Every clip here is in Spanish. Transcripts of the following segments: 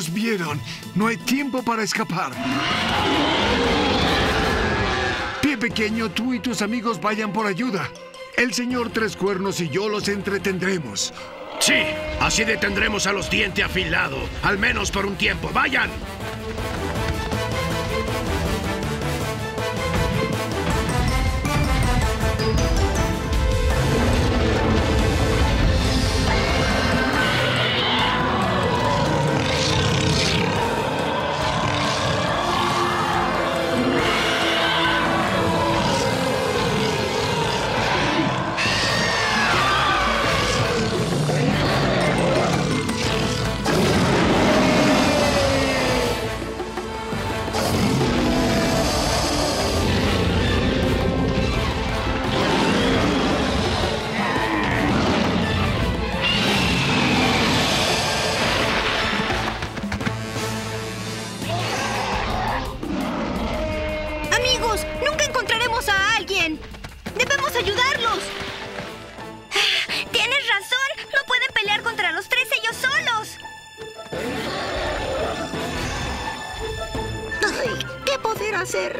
nos vieron. No hay tiempo para escapar. Pie Pequeño, tú y tus amigos vayan por ayuda. El señor Tres Cuernos y yo los entretendremos. Sí, así detendremos a los Diente Afilado. Al menos por un tiempo. ¡Vayan!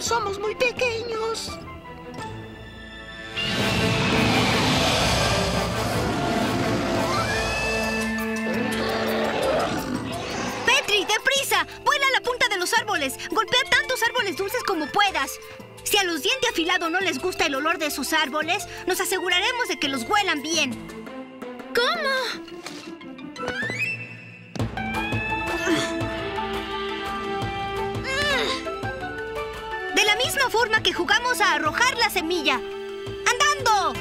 Somos muy pequeños. Petri, deprisa. Vuela a la punta de los árboles. Golpea tantos árboles dulces como puedas. Si a los Diente Afilado no les gusta el olor de esos árboles, nos aseguraremos de que los huelan bien. ¿Cómo? Misma forma que jugamos a arrojar la semilla. ¡Andando!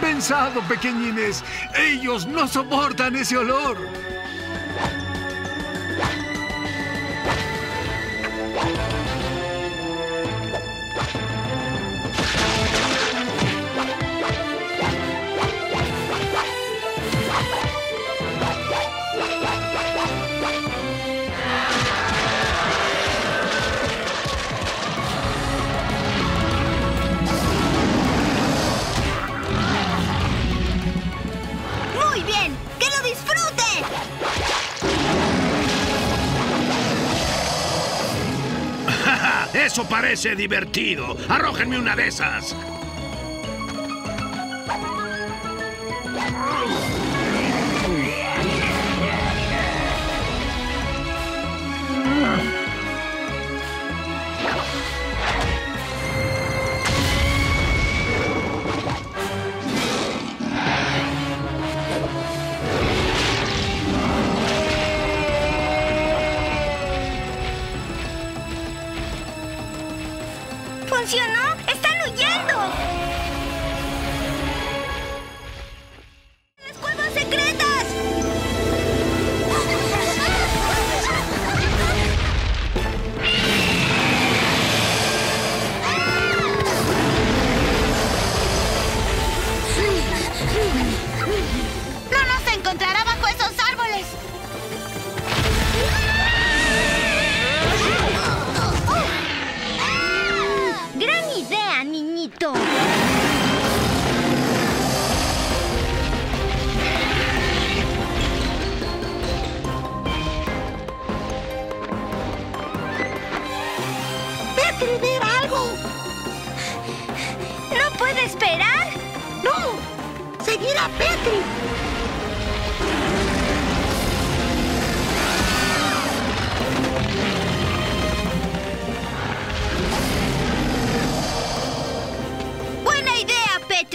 Pensado, pequeñines. Ellos no soportan ese olor. Eso parece divertido. Arrójenme una de esas. ¿Funcionó? ¡Están huyendo! ¡Las cuevas secretas! ¡No nos encontrará bajo esos árboles! ¿Esperar? ¡No! ¡Seguir a Petri!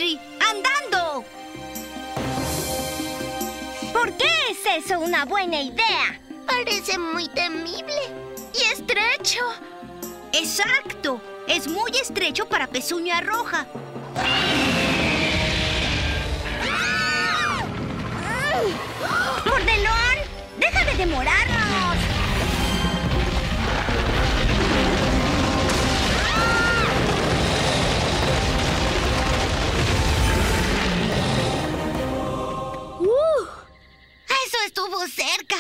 Dimitri. ¡Andando! ¿Por qué es eso una buena idea? Parece muy temible y estrecho. ¡Exacto! Es muy estrecho para Pezuña Roja. ¡Mordelón! ¡Deja de demorarnos! ¡Eso estuvo cerca!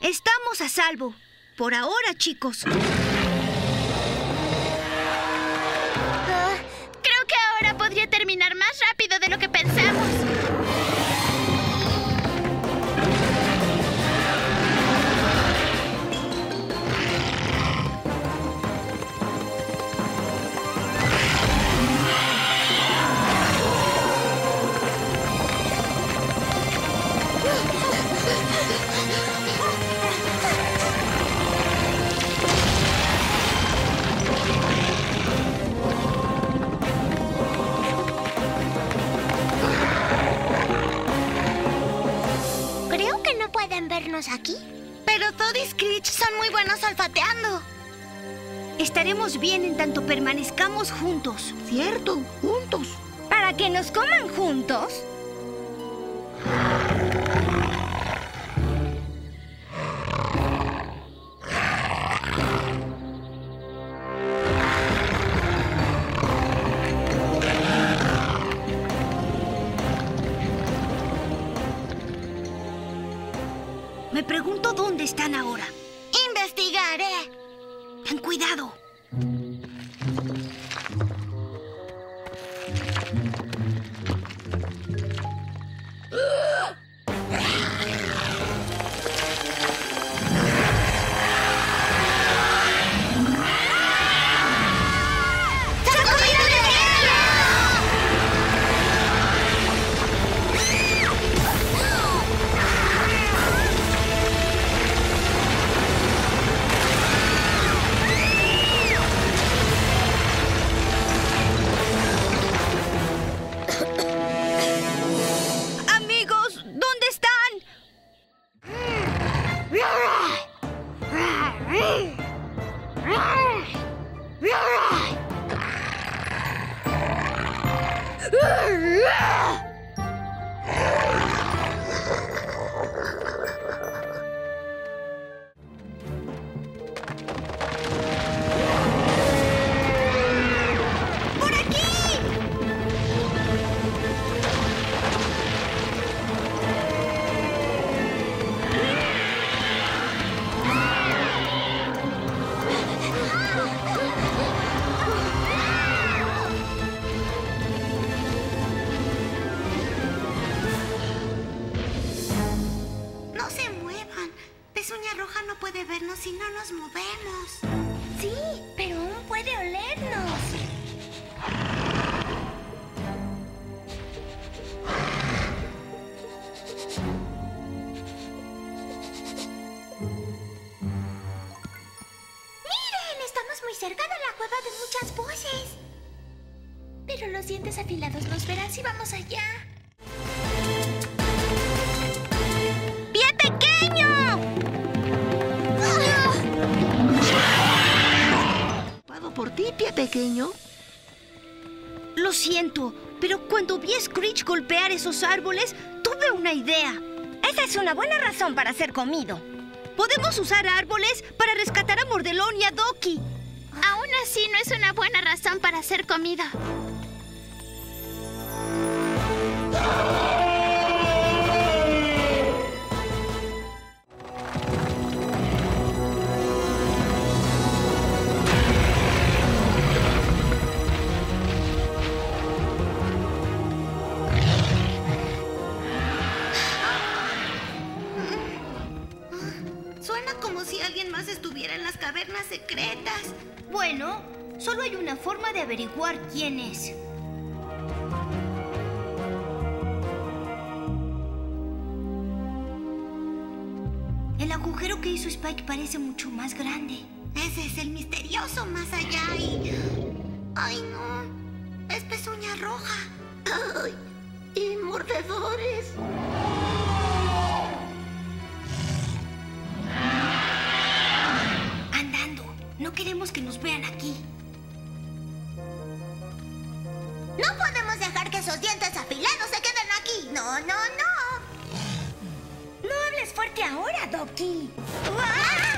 Estamos a salvo. Por ahora, chicos. Creo que ahora podría terminar más rápido de lo que pensamos. Aquí. Pero Toad y Screech son muy buenos olfateando. Estaremos bien en tanto permanezcamos juntos. Cierto, juntos. ¿Para que nos coman juntos? Me pregunto dónde están ahora. ¡Investigaré! ¡Ten cuidado! Si no nos movemos. Sí, pero aún puede olernos. ¡Miren! Estamos muy cerca de la cueva de muchas voces. Pero los dientes afilados nos verán si vamos allá. ¿Por ti, pie pequeño? Lo siento, pero cuando vi a Screech golpear esos árboles, tuve una idea. Esa es una buena razón para ser comido. Podemos usar árboles para rescatar a Mordelón y a Doki. Aún así, no es una buena razón para ser comido. Secretas. Bueno, solo hay una forma de averiguar quién es. El agujero que hizo Spike parece mucho más grande. Ese es el misterioso más allá y... ¡Ay, no! Es roja. ¡Ay! ¡Y mordedores! Andando. No queremos que nos vean aquí. No podemos dejar que esos dientes afilados se queden aquí. No, no, no. No hables fuerte ahora, Doki. ¡Ah!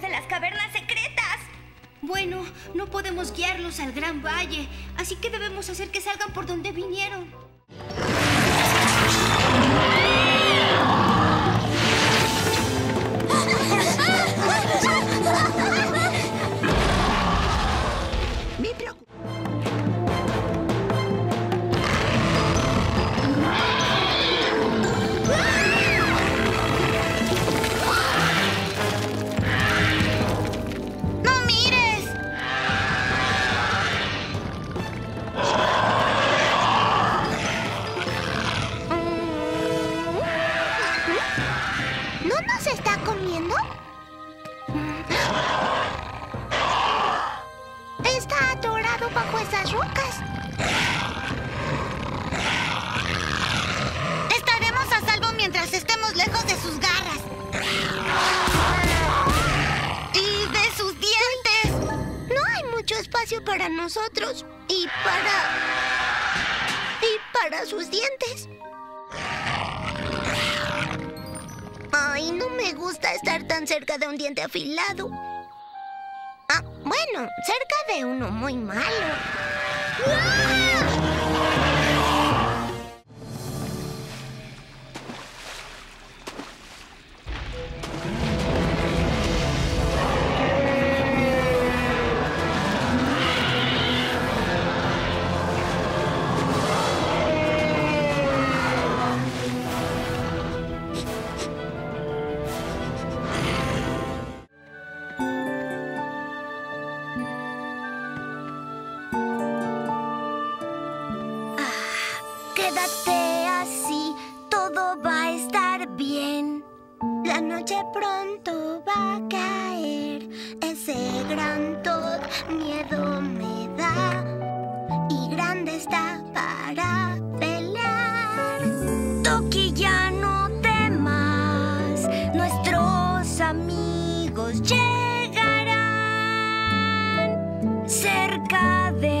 De las cavernas secretas. Bueno, no podemos guiarlos al Gran Valle, así que debemos hacer que salgan por donde vinieron. Bajo esas rocas. Estaremos a salvo mientras estemos lejos de sus garras. Y de sus dientes. No hay mucho espacio para nosotros. Y para sus dientes. Ay, no me gusta estar tan cerca de un diente afilado. Ah, bueno, cerca de uno muy malo. ¡Ah! Quédate así, todo va a estar bien. La noche pronto va a caer. Ese gran Toad miedo me da. Y grande está para pelear. Doki, ya no temas. Nuestros amigos llegarán cerca de